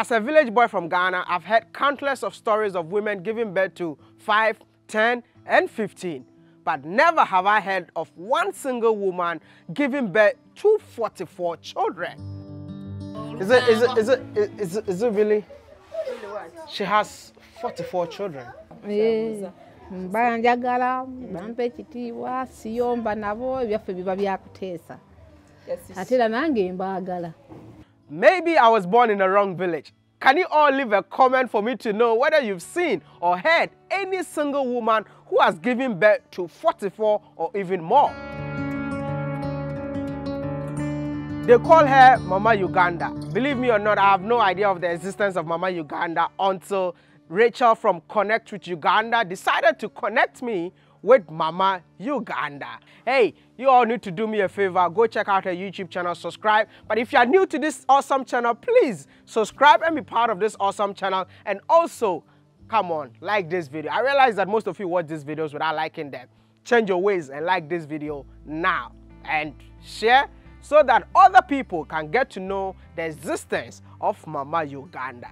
As a village boy from Ghana, I've heard countless of stories of women giving birth to 5, 10, and 15. But never have I heard of one single woman giving birth to 44 children. Is it really? She has 44 children. Yeah. Maybe I was born in the wrong village. Can you all leave a comment for me to know whether you've seen or heard any single woman who has given birth to 44 or even more? They call her Mama Uganda. Believe me or not, I have no idea of the existence of Mama Uganda until Rachel from Connect with Uganda decided to connect me with Mama Uganda. Hey, you all need to do me a favor, go check out her YouTube channel, subscribe. But if you are new to this awesome channel, please subscribe and be part of this awesome channel. And also, come on, like this video. I realize that most of you watch these videos without liking them. Change your ways and like this video now. And share so that other people can get to know the existence of Mama Uganda.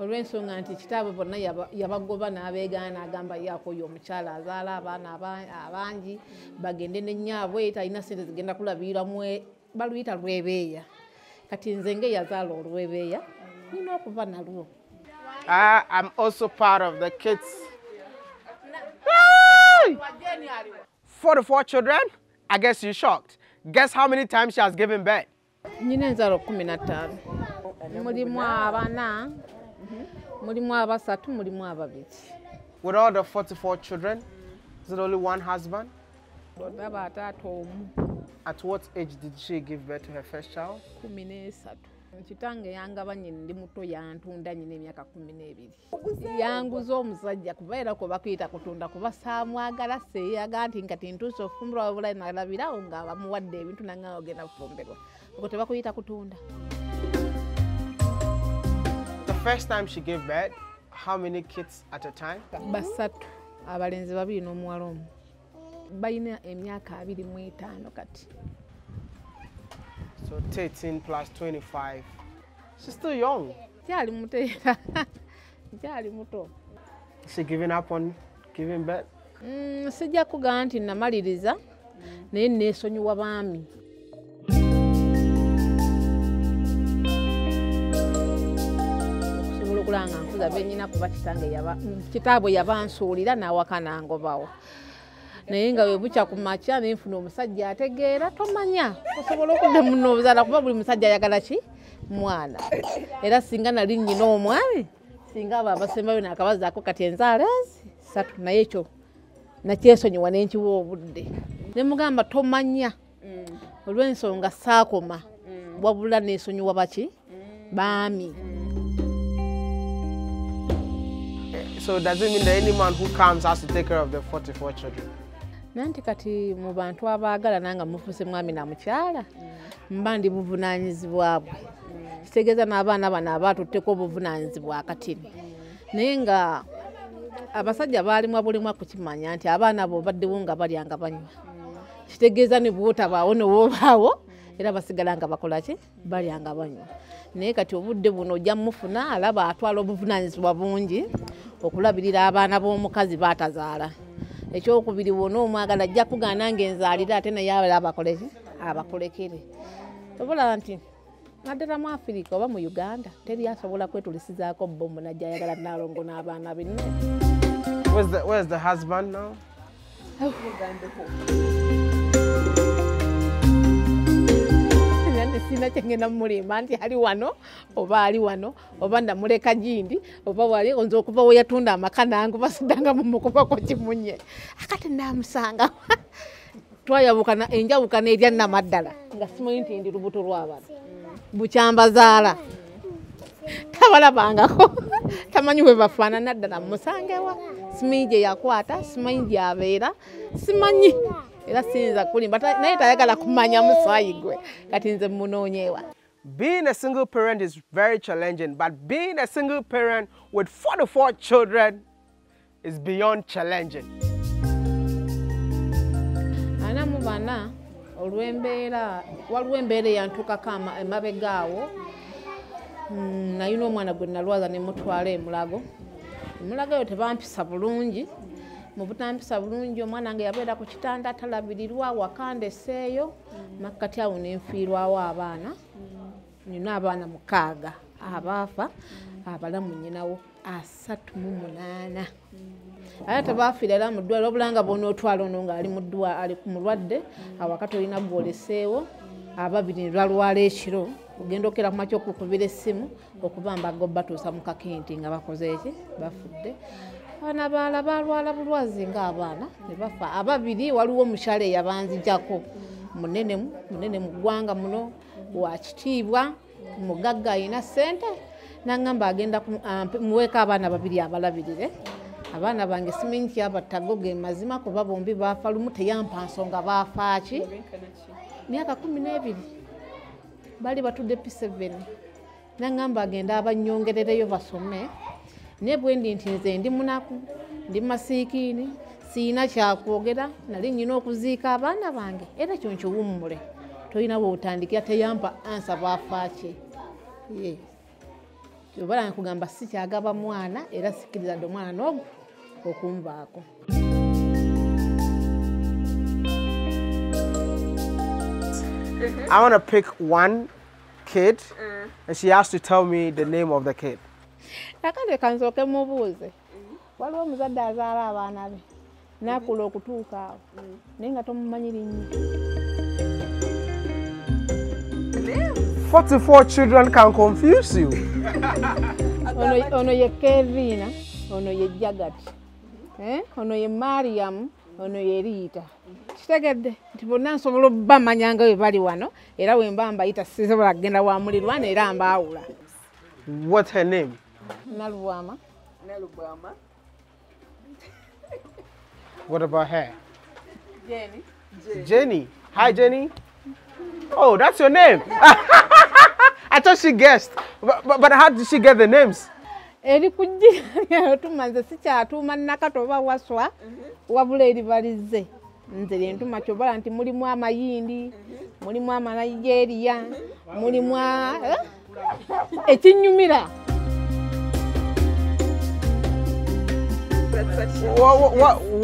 Olw'ensonga nti kitaabwe bonna yabagoba n'abeegaana agamba yaako y'omukyala azaala abaana abangi bagende ne nnyaabwe talina ssente zigenda kulabiramu baluyita lwebeeya kati nze nge yazaala olwebeeya nina okuva nalwo. I'm also part of the kids. 44 children? I guess you're shocked. Guess how many times she has given birth? Nina nzaala 15. With all the 44 children, is it only one husband? At what age did she give birth to her first child? First time she gave birth, how many kids at a time? Basatu, abalenzi babiri n'omuwala omu. Balina emyaka 25 kati. So 13 plus 25. She's still young. Is she giving up on giving birth? Sijja kugamba nti namaliriza naye neesonyiwa baami. So does it mean that any man who comes has to take care of the 44 children? Okulabirira abaana b'omukazi batazaala ekyokubiri wona omwagala ajja kugaana ng'enzaalira ate naye abakolekere obola nti naddala mu Afirika oba mu Uganda teri asobola kwetulisizaako bomu najja ayagala naalongo n'abaana be. Where's the husband now? Sina chengena mulima anti ali wano oba ndamuleka jindi oba wali onzo kuva oyatunda amakana angu basidanga mumukuba ko kimunye akati ndamusanga twayabukana enjabukana erya namaddala nga simuinti ndi lubuto lwabana buchamba zala tabalabangako tamanyiwe bafana naddala musangewa simije yakwata simije abeera simanyi era sinza kulimba naye tayagala kumanya musayigwe kati nze munonyewa. Being a single parent is very challenging, but being a single parent with 44 children is beyond challenging. Ana mubana olwembera walwembere yantuka kama emabegawo na yuno mwana gwe nalwaza ne mutwale emulago yote bampisa bulungi. Mubutampisa bulungi omwana nga yabeera ku kitanda talabirirwa wakande seeyo makati awo nenfiirwawo abaana nina abaana mukaaga abaafa abalamu nnyinawo 38 aya tebaafira era mu ddwaliro obulanga bw'onootwala ono ng'ali mu ddwaliro ali ku mulwadde awakati olina gwoleseewo ababiri ne lwalwala ekiro ogenda okera ku makya okukubira essimu okubamba go batuusa mu kakenti nga bakoze eki bafudde. Abana balwala bulwazi ng'abaana ne bafa ababiri waliwo omukyala eyabanzijako munene mu ggwanga muno wa kitiibwa mugagga ayina ssente n'angamba agenda muweeka abaana babiri abalabirire abaana bange simanyi kyabatago ge mazima kuba bombi baafa lumu teyampa nsonga baafaaki myaka 12 bali batudde P7 n'angamba agenda abanyongerereyo basome. Nebwendi nti nze ndi munaku ndi masiikini siina kyakwogera nali nnyina okuziika abaana bange era kyo nkiwummule tolina bw'otandikira teyampa ansa baafaaki kyobala nkugamba si kyagaba mwana era sikiriza dde omwana ogwo okunvaako. I want to pick one kid and she has to tell me the name of the kid. Nakande kanzoke mubuze waliwo muzadde azaala abaana be nakula okutuuka awo naye nga tomumanyira nnyo. 44 children can confuse you. Ono ye Kevina, ono ye Jagati, ono ye Mariam, ono ye Rita. Kitegedde nti bonna nsobola obbamanya nga bwe bali wano era bwe mba mbayita sisobola kugenda wa mulirwana era mbaawula. What's her name? Nalu Bama. Nalu Bama. What about her? Jenny. Hi, Jenny. Oh, that's your name. I thought she guessed. But how did she get the names? Eri kujja tumanze sikyatuma nakato oba waswa wabula eri balize nze lentuma kyobala nti mulimu amayindi mulimu amanigeria mulimu ekinyumira.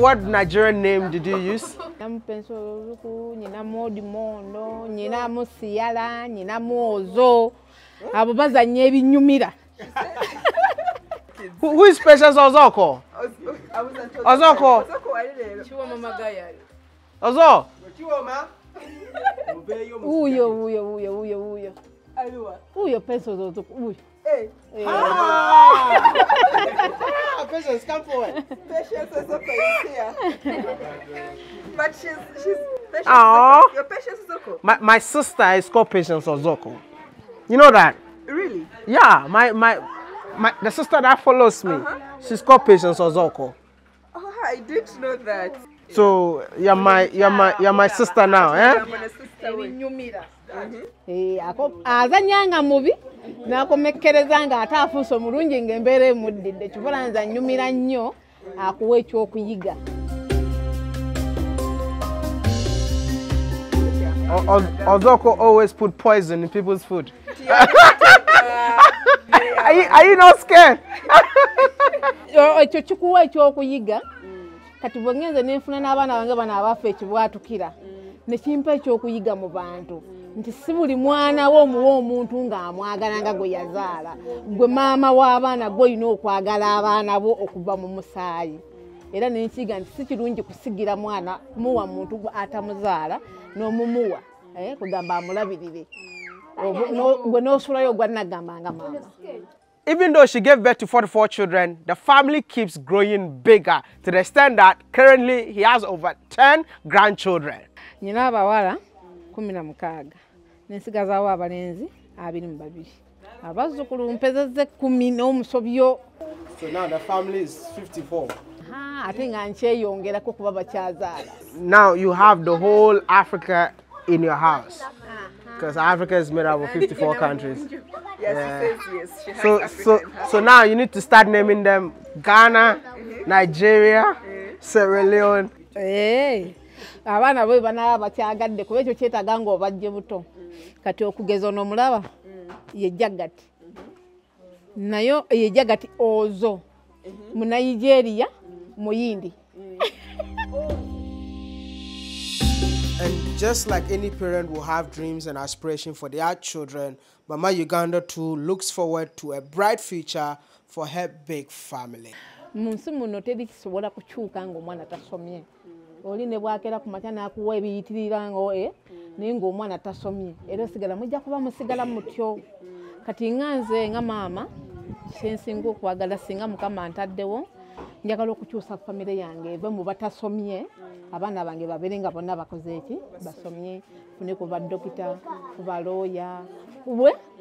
What Nigerian name did you use? Nampenso nyinamo dimondo nyinamo siala nyinamo ozo abo bazanye ebinyumira. Who is Patience Ozoko? Ozoko. Chiwa mama gayali. Ozo. Chiwa ma. Uyo. Aliwa. Uyo Patience Ozoko. Uyo. Hey. Ah! Patience, come forward. Patience Ozoko is here. But she's Patience Ozoko. Your Patience Ozoko. My sister is called Patience Ozoko. You know that? Really? Yeah. The sister that follows me, she's called Patience Ozoko. Oh, I didn't know that. So you're my sister now, eh? I'm my sister. We knew me that. Eh, azanyanga mubi. Nakomekereza nga atafuso mulungi ngembere mudde kibolanza nyumira nnyo akuwe ekyo okuyiga. Ozoko always put poison in people's food. Are you not scared? Ekyo kikuwa ekyo okuyiga kati bwengenze nenfuna n'abaana bange bano abaffe ekibwatukira nekimpa ekyo okuyiga mu bantu. Nti si buli mwana w'omuwa omuntu ng'amwagala nga gwe yazaala. Gwe maama w'abaana gwe olina okwagala abaana bo okuva mu musaayi. era n'ensiga nti si kirungi kusigira mwana muwa muntu atamuzaala n'omumuwa kugamba amulabirire gwe n'osulayo gwa nagambanga mama. Even though she gave birth to 44 children, the family keeps growing bigger to the extent that currently he has over 10 grandchildren. Nina abawala 16 n'ensigazawo abalenzi 22. So now the family is 54. Now you have the whole Africa in your house. Because Africa is made up of 54 countries. Yes, yes, yes. So now you need to start naming them Ghana, Nigeria, Sierra Leone. Hey. Abana bo bana bakyagadde kubekyo kyetagango obajje buto. Kati okugezo n'omulaba. Yejagati nayo yejagati ozo mu Nigeria muyindi. And just like any parent will have dreams and aspirations for their children, Mama Uganda too looks forward to a bright future for her big family. Munsi muno teri kisobola kukyuka ng'omwana tasomye. Oline bwakera ku mata n'akuwa ebiyitiriranga ngo naye ng'omwana tasomye era sigala mujja kuba musigala mutyo. Kati nganze nga mama kyensinga okwagala singa mukama ntaddewo njagala okukyusa famire yange eve mu batasomye abaana bange babeere nga bonna bakoze eki basomye fune kuba dokita kuba looya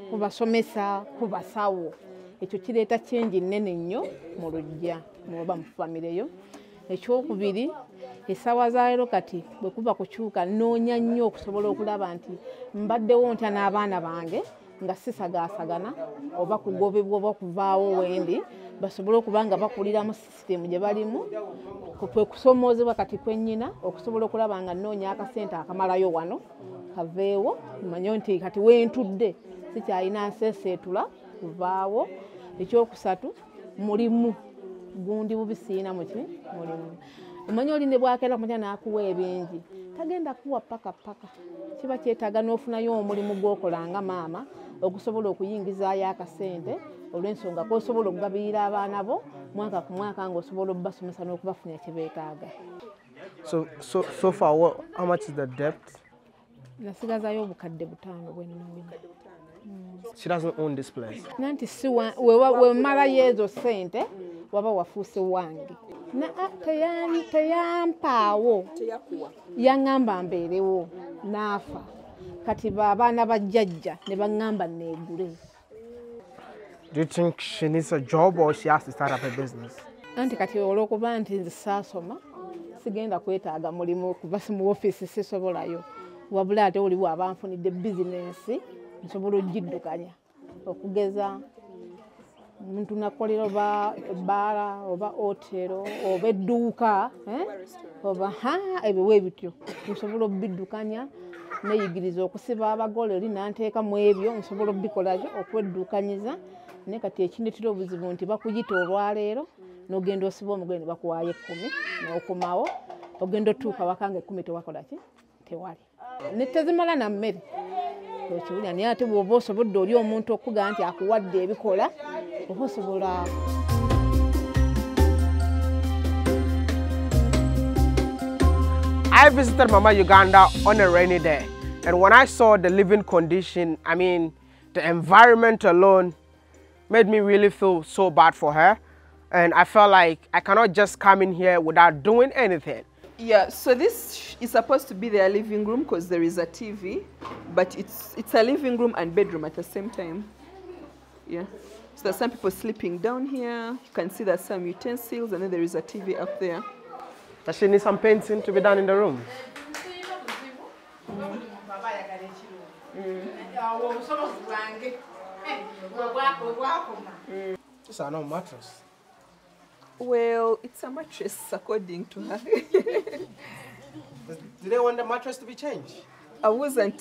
kubasomesa kubasawo. Ekyo kireeta kyengi nnene nnyo mu lujja muba mu famireyo. Ekyokubiri esawa zaero kati bwe kuba kukyuka noonya nnyo okusobola okulaba nti mbaddewo nta n'abaana bange nga sisagaasagana oba kugobebwa oba kuvaawo wendi basobola okuba nga bakulira mu sisitemu gye balimu kwe kusomoozebwa kati kwennyina okusobola okulaba nga noonya akasente akamalayo wano kaveewo mmanyo nti kati wentudde sikyalina nseeseetula kuvaawo. Ekyokusatu mulimu gundi bubisiina muki mulimu. Omanyi oline bwakera kumanya n'akuwa ebingi tagenda kuwa pakapaka kiba kyetaaga n'ofunayo omulimu gw'okolanga maama okusobola okuyingizaayo akasente olw'ensonga k'osobola okugabirira abaana bo mwaka ku mwaka ng'osobola obbasomesa n'okubafunya kye beetaaga. So far, how much is the debt? Nasigazaayo obukadde 5 bwennoonya. She doesn't own this place. Nanti si wemala yezo sente waba wafuuse wange. Na teyampaawo yaŋŋamba mbeerewo naafa kati abaana bajjajja ne baŋŋamba neegule. Do you think she needs a job or she has to start up a business? Anti kati olw'okuba nti nze saasoma sigenda kwetaaga mulimu kuba mu woofiisi sisobolayo wabula ate oliwo abanfunidde bizinensi nsobola ogiddukanya okugeza omuntu nakolera oba ebbaala oba otero oba edduuka oba ebiwo ebityo nsobola obiddukanya neeyigiriza okusiba abagole oli nanteeka mu ebyo nsobola obikolayo okweddukanyiza naye kati ekinditira obuzibu nti bakuyita olwaleero n'ogenda osiba omugole ne bakuwaayo 10 n'okomawo ogenda otuuka wakanga 10 tewakola ki tewali ne tezimala na mmere ekiwulya naye ate bw'oba osobodde oli omuntu okuga nti akuwadde ebikola. I visited Mama Uganda on a rainy day, and when I saw the living condition, I mean, the environment alone made me really feel so bad for her, and I felt like I cannot just come in here without doing anything. Yeah, so this is supposed to be their living room because there is a TV, but it's a living room and bedroom at the same time. Yeah. So there's some people sleeping down here. You can see there's some utensils, and then there is a TV up there. Does she need some painting to be done in the room? These are no mattress. Well, it's a mattress according to her. Do they want the mattress to be changed? I wasn't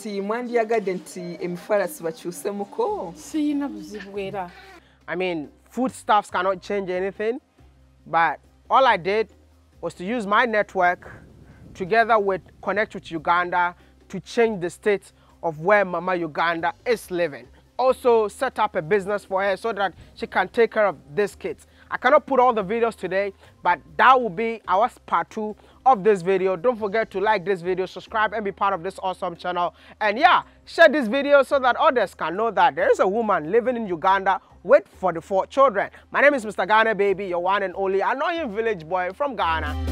I mean, foodstuffs cannot change anything, but all I did was to use my network together with Connect with Uganda to change the state of where Mama Uganda is living. Also set up a business for her so that she can take care of these kids. I cannot put all the videos today, but that will be our part 2 of this video. Don't forget to like this video, subscribe, and be part of this awesome channel. And yeah, share this video so that others can know that there is a woman living in Uganda with 44 children. My name is Mr. Ghana Baby, your one and only annoying village boy from Ghana.